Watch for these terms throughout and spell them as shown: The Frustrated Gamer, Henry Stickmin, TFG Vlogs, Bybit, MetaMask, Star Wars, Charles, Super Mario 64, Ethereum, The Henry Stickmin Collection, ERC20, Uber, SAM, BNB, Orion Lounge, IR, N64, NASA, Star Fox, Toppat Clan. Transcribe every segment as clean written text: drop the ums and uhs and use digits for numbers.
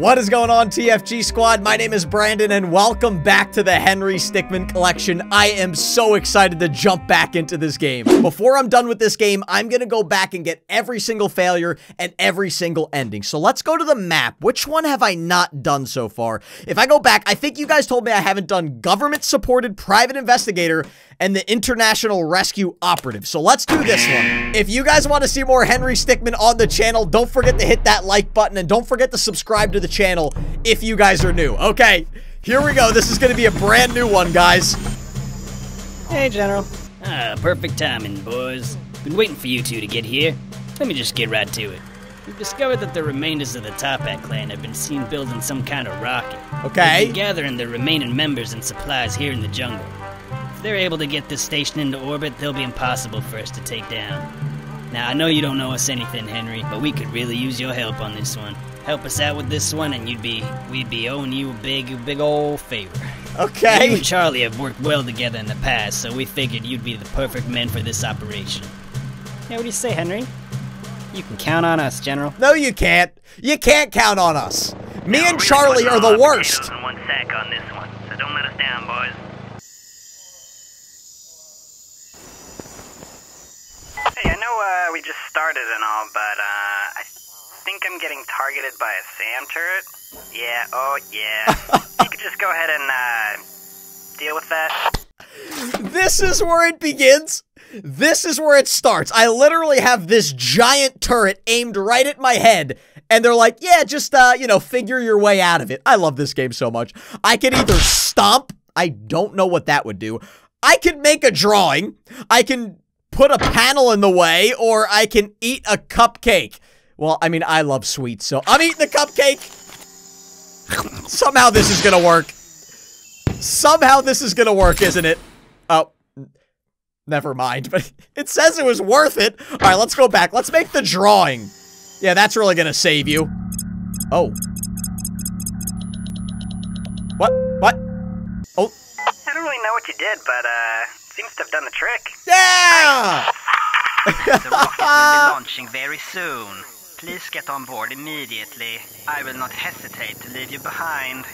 What is going on, TFG squad? My name is Brandon, and welcome back to the Henry Stickmin Collection. I am so excited to jump back into this game. Before I'm done with this game, I'm gonna go back and get every single failure and every single ending. So let's go to the map. Which one have I not done so far? If I go back, I think you guys told me I haven't done government-supported private investigator and the international rescue operative. So let's do this one. If you guys want to see more Henry Stickmin on the channel, don't forget to hit that like button, and don't forget to subscribe to the channel if you guys are new. Okay, here we go. This is going to be a brand new one, guys. Hey, General. Ah, perfect timing, boys. Been waiting for you two to get here. Let me just get right to it. We've discovered that the remainders of the Toppat Clan have been seen building some kind of rocket. Okay. They've been gathering the remaining members and supplies here in the jungle. If they're able to get this station into orbit, they'll be impossible for us to take down. Now, I know you don't know us anything, Henry, but we could really use your help on this one. Help us out with this one, and we'd be owing you a big old favor. Okay. You and Charlie have worked well together in the past, so we figured you'd be the perfect man for this operation. Yeah, what do you say, Henry? You can count on us, General. No, you can't. You can't count on us. Me and Charlie are the worst. In one sack on this one, so don't let us down, boys. Hey, I know we just started and all, but I think I'm getting targeted by a SAM turret. Yeah, oh yeah. You could just go ahead and deal with that. This is where it begins. This is where it starts. I literally have this giant turret aimed right at my head, and they're like, yeah, just, you know, figure your way out of it. I love this game so much. I can either stomp. I don't know what that would do. I can make a drawing. I can put a panel in the way, or I can eat a cupcake. Well, I mean, I love sweets, so I'm eating the cupcake. Somehow this is gonna work. Somehow this is gonna work, isn't it? Oh, never mind. But it says it was worth it. All right, let's go back. Let's make the drawing. Yeah, that's really gonna save you. Oh. What? What? Oh. I don't really know what you did, but seems to have done the trick. Yeah! Nice. The rocket will be launching very soon. Please get on board immediately. I will not hesitate to leave you behind.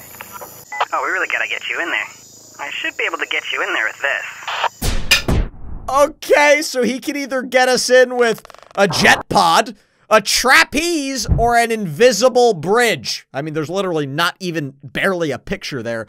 Oh, we really gotta get you in there. I should be able to get you in there with this. Okay, so he can either get us in with a jet pod, a trapeze, or an invisible bridge. I mean, there's literally not even barely a picture there.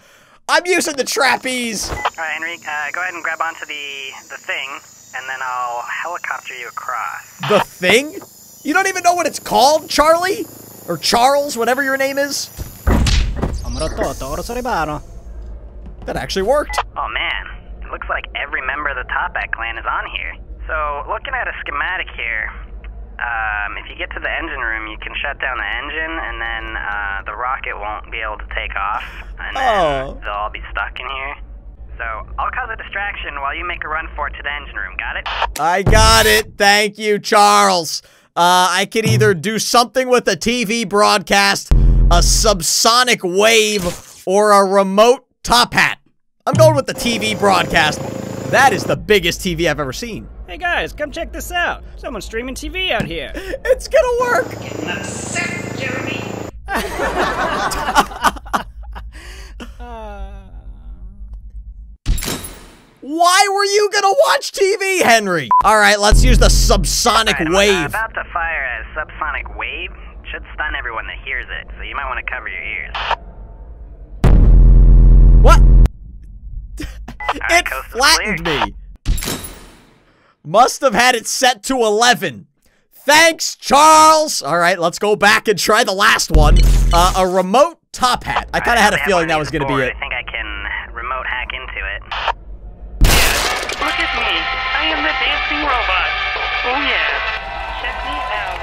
I'm using the trapeze. All right, Henry, go ahead and grab onto the thing, and then I'll helicopter you across. The thing? You don't even know what it's called, Charlie? Or Charles, whatever your name is? That actually worked. Oh man, it looks like every member of the Toppat Clan is on here. So, looking at a schematic here, if you get to the engine room, you can shut down the engine, and then the rocket won't be able to take off, and then they'll all be stuck in here. So, I'll cause a distraction while you make a run for it to the engine room, got it? I got it! Thank you, Charles! I could either do something with a TV broadcast, a subsonic wave, or a remote top hat. I'm going with the TV broadcast. That is the biggest TV I've ever seen. Hey guys, come check this out. Someone's streaming TV out here. It's gonna work! Get in the set, Jeremy! Why were you gonna watch TV, Henry? All right, let's use the subsonic wave. About to fire a subsonic wave. Should stun everyone that hears it, so you might want to cover your ears. What? Right, it flattened me. Must have had it set to 11. Thanks, Charles. All right, let's go back and try the last one. A remote top hat. I kind of had a feeling that was gonna be it. I think I can remote hack into it. Look at me, I am the dancing robot. Oh yeah, check me out.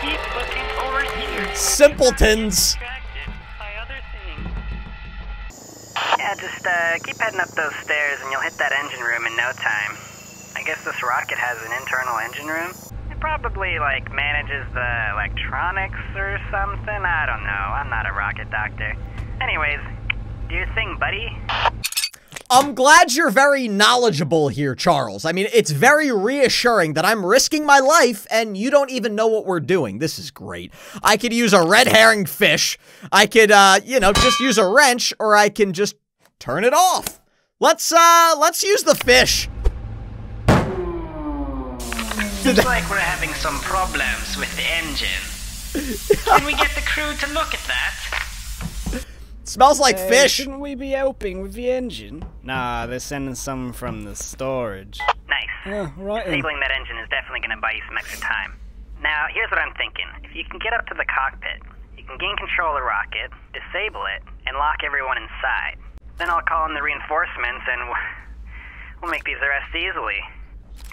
Keep looking over here. Simpletons. Yeah, just keep heading up those stairs and you'll hit that engine room in no time. I guess this rocket has an internal engine room. It probably, like, manages the electronics or something. I don't know, I'm not a rocket doctor. Anyways, do your thing, buddy. I'm glad you're very knowledgeable here, Charles. I mean, it's very reassuring that I'm risking my life and you don't even know what we're doing. This is great. I could use a red herring fish. I could, you know, just use a wrench, or I can just turn it off. Let's use the fish. Seems like we're having some problems with the engine. Can we get the crew to look at that? Smells like fish. Shouldn't we be helping with the engine? Nah, they're sending some from the storage. Nice. Yeah, right. Disabling that engine is definitely going to buy you some extra time. Now, here's what I'm thinking. If you can get up to the cockpit, you can gain control of the rocket, disable it, and lock everyone inside. Then I'll call in the reinforcements and we'll make these arrests easily.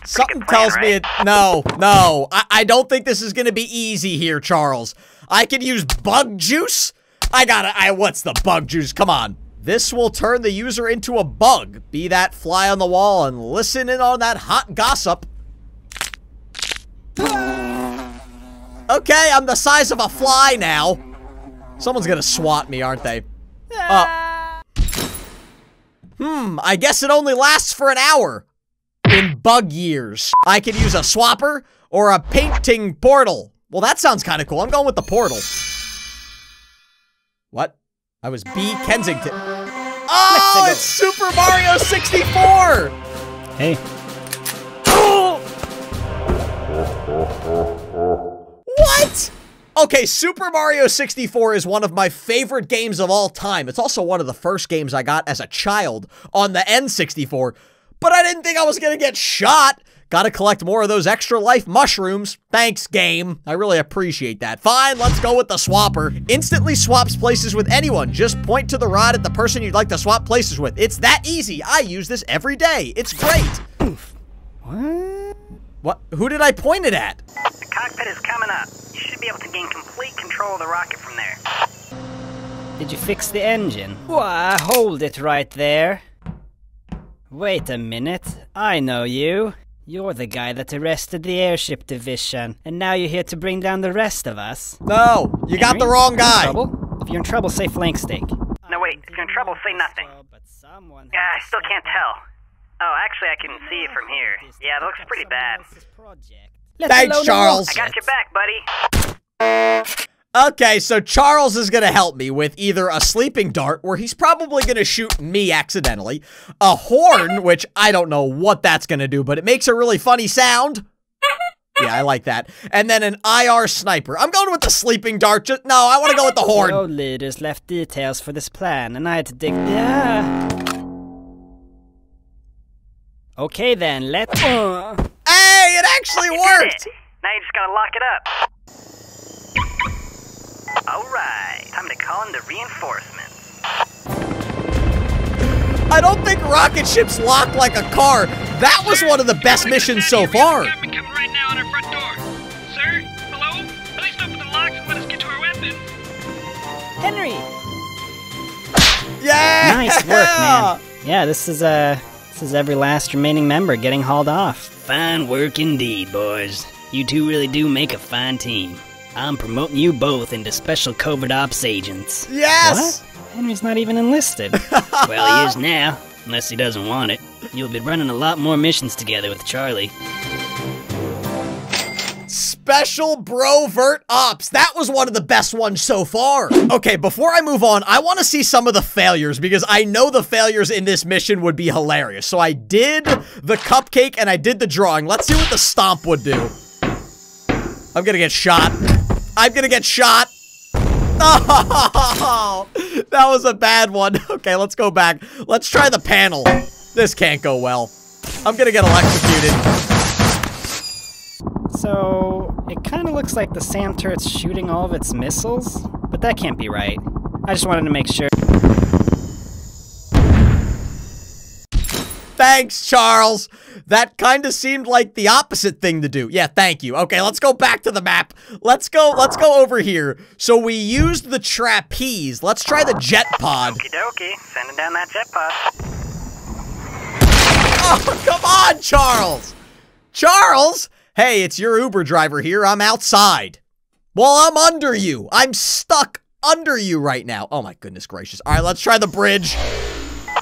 Something tells me it. No. I don't think this is going to be easy here, Charles. I could use bug juice? What's the bug juice? Come on. This will turn the user into a bug. Be that fly on the wall and listen in on that hot gossip. Okay, I'm the size of a fly now. Someone's gonna swat me, aren't they? I guess it only lasts for an hour. In bug years. I could use a swapper or a painting portal. Well, that sounds kind of cool. I'm going with the portal. What? I was B. Kensington. Oh, it's Super Mario 64! Hey. What? Okay, Super Mario 64 is one of my favorite games of all time. It's also one of the first games I got as a child on the N64, but I didn't think I was gonna get shot. Gotta collect more of those extra life mushrooms. Thanks, game. I really appreciate that. Fine, let's go with the swapper. Instantly swaps places with anyone. Just point to the rod at the person you'd like to swap places with. It's that easy. I use this every day. It's great. Oof. What? What? Who did I point it at? The cockpit is coming up. You should be able to gain complete control of the rocket from there. Did you fix the engine? Why, hold it right there. Wait a minute. I know you. You're the guy that arrested the airship division, and now you're here to bring down the rest of us. No, you Henry, got the wrong guy. If you're in trouble, say flank steak. No, wait. If you're in trouble, say nothing. I still can't tell. Oh, actually, I can see it from here. Yeah, it looks pretty bad. Thanks, Charles. I got your back, buddy. Okay, so Charles is gonna help me with either a sleeping dart, where he's probably gonna shoot me accidentally, a horn, which I don't know what that's gonna do, but it makes a really funny sound. Yeah, I like that. And then an IR sniper. I'm going with the sleeping dart. No, I wanna go with the horn. No leaders left details for this plan, and I had to dig. Okay then, let's. Hey, it actually worked! Now you just gotta lock it up. Alright, time to call in the reinforcements. I don't think rocket ships lock like a car. That was one of the best missions so far. Right now on our front door. Sir? Hello? Please open the locks and let us get to our weapon. Henry! Yeah! Nice work, man. Yeah, this is every last remaining member getting hauled off. Fine work indeed, boys. You two really do make a fine team. I'm promoting you both into special covert ops agents. Yes! What? Henry's not even enlisted. Well, he is now, unless he doesn't want it. You'll be running a lot more missions together with Charlie. Special Brovert Ops. That was one of the best ones so far. Okay, before I move on, I want to see some of the failures, because I know the failures in this mission would be hilarious. So I did the cupcake and I did the drawing. Let's see what the stomp would do. I'm gonna get shot. I'm gonna get shot. Oh, that was a bad one. Okay, let's go back. Let's try the panel. This can't go well. I'm gonna get electrocuted. So, it kind of looks like the SAM turret's shooting all of its missiles, but that can't be right. I just wanted to make sure. Thanks, Charles. That kind of seemed like the opposite thing to do. Yeah, thank you. Okay, let's go back to the map. Let's go over here. So we used the trapeze. Let's try the jet pod. Okie dokie. Sending down that jet pod. Oh, come on, Charles. Charles? Hey, it's your Uber driver here. I'm outside. Well, I'm under you. I'm stuck under you right now. Oh, my goodness gracious. All right, let's try the bridge.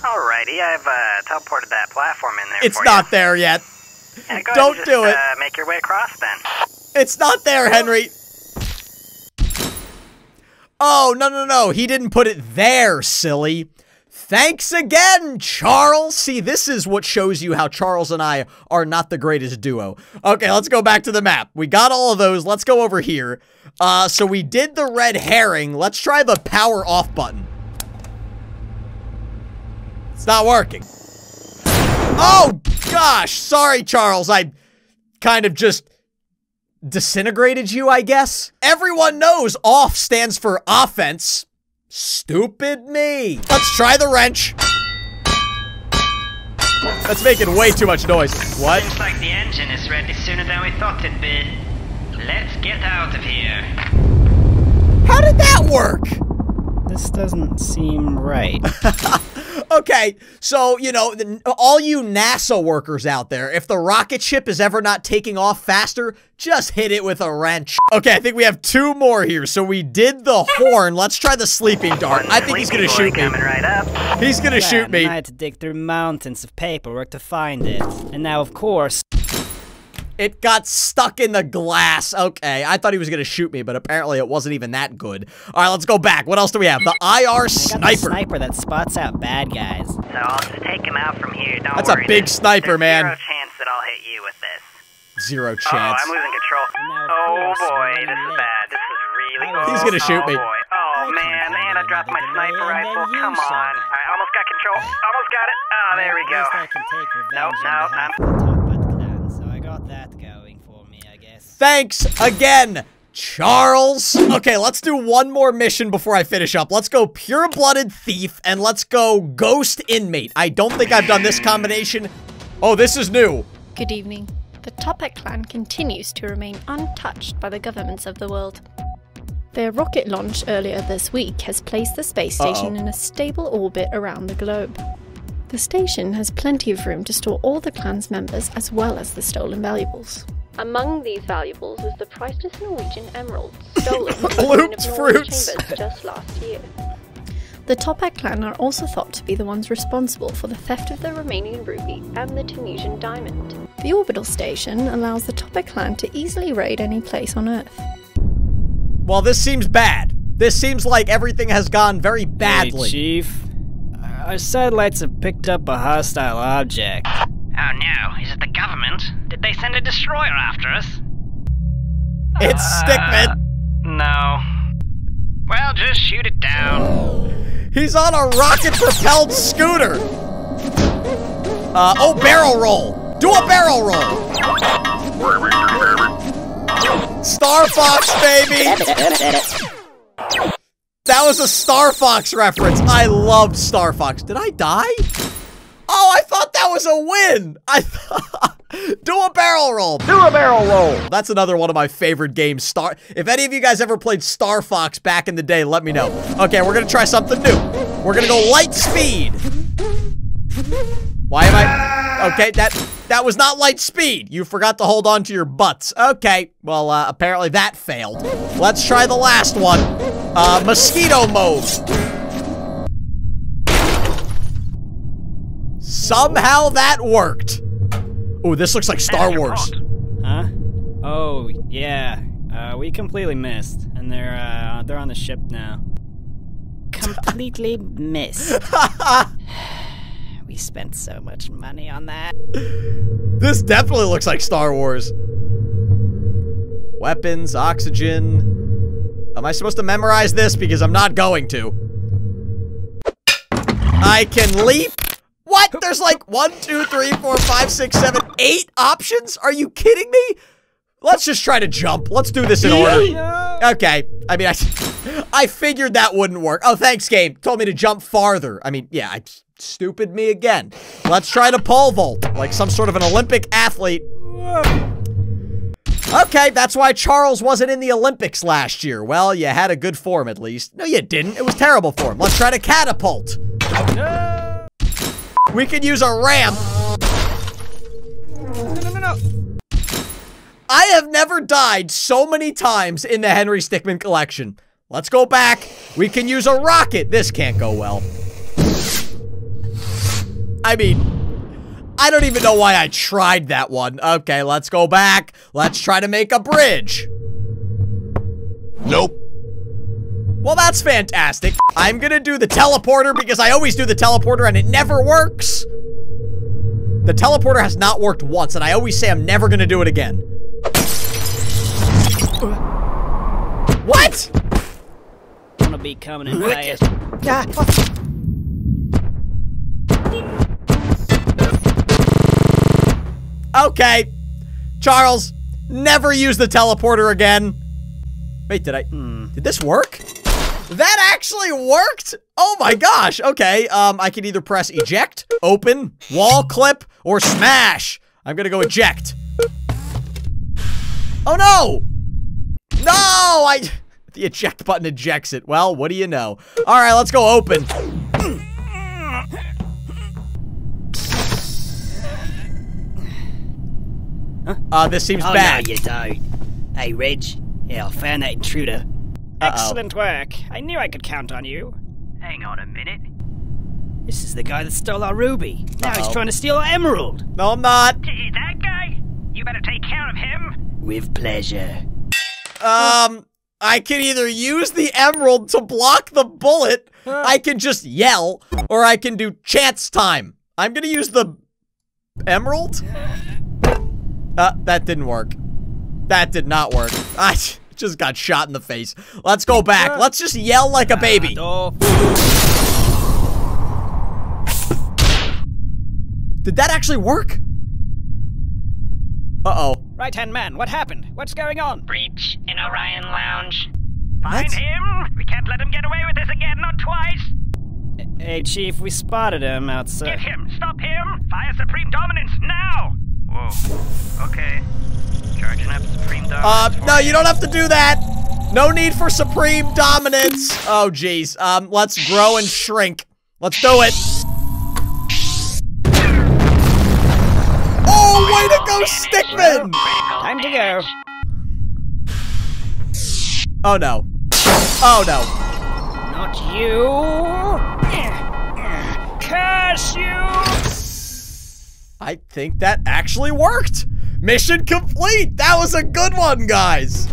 All right. ID. I've teleported that platform in there. It's not there yet. Yeah, go Don't ahead and just, do it. Make your way across then. It's not there, Henry. Oh, no, no, no. He didn't put it there, silly. Thanks again, Charles. See, this is what shows you how Charles and I are not the greatest duo. Okay, let's go back to the map. We got all of those. Let's go over here. So we did the red herring. Let's try the power off button. It's not working. Oh, gosh. Sorry, Charles. I kind of just disintegrated you, I guess. Everyone knows off stands for offense. Stupid me. Let's try the wrench. That's making way too much noise. What? Seems like the engine is ready sooner than we thought it'd be. Let's get out of here. How did that work? This doesn't seem right. Okay, so, you know, all you NASA workers out there, if the rocket ship is ever not taking off faster, just hit it with a wrench. Okay, I think we have two more here. So we did the horn. Let's try the sleeping dart. I think he's going to shoot me. Right up. He's going to shoot me. I had to dig through mountains of paperwork to find it. And now, of course... It got stuck in the glass. Okay, I thought he was going to shoot me, but apparently it wasn't even that good. All right, let's go back. What else do we have? The IR sniper. I got the sniper that spots out bad guys. So I'll just take him out from here. Don't worry. That's a big sniper, man. Zero chance that I'll hit you with this. Zero chance. Oh, I'm losing control. Oh, boy, this is bad. This is really bad. He's going to shoot me. Oh, man, and I dropped my sniper rifle. Come on. I almost got control. Almost got it. Oh, there we go. No, I'm... That going for me, I guess. Thanks again, Charles. Okay, let's do one more mission before I finish up. Let's go pure-blooded thief, and let's go ghost inmate. I don't think I've done this combination. Oh, this is new. Good evening. The Toppat Clan continues to remain untouched by the governments of the world. Their rocket launch earlier this week has placed the space station in a stable orbit around the globe. The station has plenty of room to store all the clan's members as well as the stolen valuables. Among these valuables is the priceless Norwegian emerald, stolen from the Queen of Norway's chambers just last year. The Toppat Clan are also thought to be the ones responsible for the theft of the Romanian ruby and the Tunisian diamond. The orbital station allows the Toppat Clan to easily raid any place on Earth. Well, this seems bad. This seems like everything has gone very badly. Hey, Chief. Our satellites have picked up a hostile object. Oh no, is it the government? Did they send a destroyer after us? It's Stickmin! No. Well, just shoot it down. He's on a rocket-propelled scooter! Oh, barrel roll! Do a barrel roll! Star Fox, baby! That was a Star Fox reference. I loved Star Fox. Did I die? Oh, I thought that was a win. I thought... Do a barrel roll. Do a barrel roll. That's another one of my favorite games. If any of you guys ever played Star Fox back in the day, let me know. Okay, we're going to try something new. We're going to go light speed. Why am I... Okay, that was not light speed. You forgot to hold on to your butts. Okay, well, apparently that failed. Let's try the last one. Mosquito mode. Somehow that worked. Ooh, this looks like Star Wars. Huh? Oh, yeah. We completely missed. And they're on the ship now. Completely missed. We spent so much money on that. This definitely looks like Star Wars. Weapons, oxygen... Am I supposed to memorize this? Because I'm not going to. I can leap. What? There's like 1, 2, 3, 4, 5, 6, 7, 8 options? Are you kidding me? Let's just try to jump. Let's do this in order. Okay. I mean, I figured that wouldn't work. Oh, thanks, game. Told me to jump farther. I mean, yeah, stupid me again. Let's try to pole vault like some sort of an Olympic athlete. Okay, that's why Charles wasn't in the Olympics last year. Well, you had a good form, at least. No, you didn't. It was terrible form. Let's try to catapult. No. We could use a ramp. No. I have never died so many times in the Henry Stickmin Collection. Let's go back. We can use a rocket. This can't go well. I mean, I don't even know why I tried that one. Okay, let's go back. Let's try to make a bridge. Nope. Well, that's fantastic. I'm gonna do the teleporter because I always do the teleporter and it never works. The teleporter has not worked once, and I always say I'm never gonna do it again. What? I'm gonna be coming in fast. Okay. Charles, never use the teleporter again. Wait, did I... Did this work? That actually worked? Oh my gosh, okay. I can either press eject, open, wall clip, or smash. I'm gonna go eject. Oh no! No, the eject button ejects it. Well, what do you know? All right, let's go open. Huh? This seems bad. No, you don't. Hey, Reg. Yeah, I found that intruder. Excellent work. I knew I could count on you. Hang on a minute. This is the guy that stole our ruby. Now he's trying to steal our emerald. No, I'm not. That guy? You better take care of him. With pleasure. I can either use the emerald to block the bullet, I can just yell, or I can do chance time. I'm gonna use the emerald? That didn't work. That did not work. I just got shot in the face. Let's go back. Let's just yell like a baby. Did that actually work? Uh-oh. Right-hand man, what happened? What's going on? Breach in Orion Lounge. Find him! We can't let him get away with this again, not twice! Hey, Chief, we spotted him outside. Get him! Stop him! Fire Supreme Dominance, now! Whoa. Okay. Charging up Supreme Dominance. No, you don't have to do that! No need for Supreme Dominance! Oh, jeez. Let's grow and shrink. Let's do it! Oh, way to go, Stickmin! Time to go. Oh no. Oh no. Not you. Curse you! I think that actually worked. Mission complete. That was a good one, guys.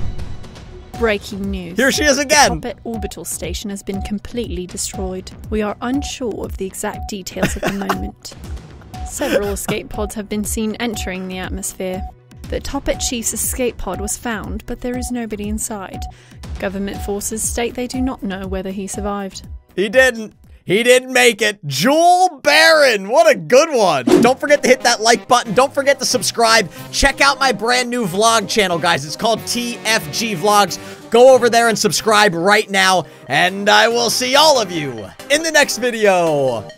Breaking news. Here she is again. The Toppat orbital station has been completely destroyed. We are unsure of the exact details at the moment. Several escape pods have been seen entering the atmosphere. The Toppat Chief's escape pod was found, but there is nobody inside. Government forces state they do not know whether he survived. He didn't. He didn't make it. Jewel Baron, what a good one. Don't forget to hit that like button. Don't forget to subscribe. Check out my brand new vlog channel, guys. It's called TFG Vlogs. Go over there and subscribe right now, and I will see all of you in the next video.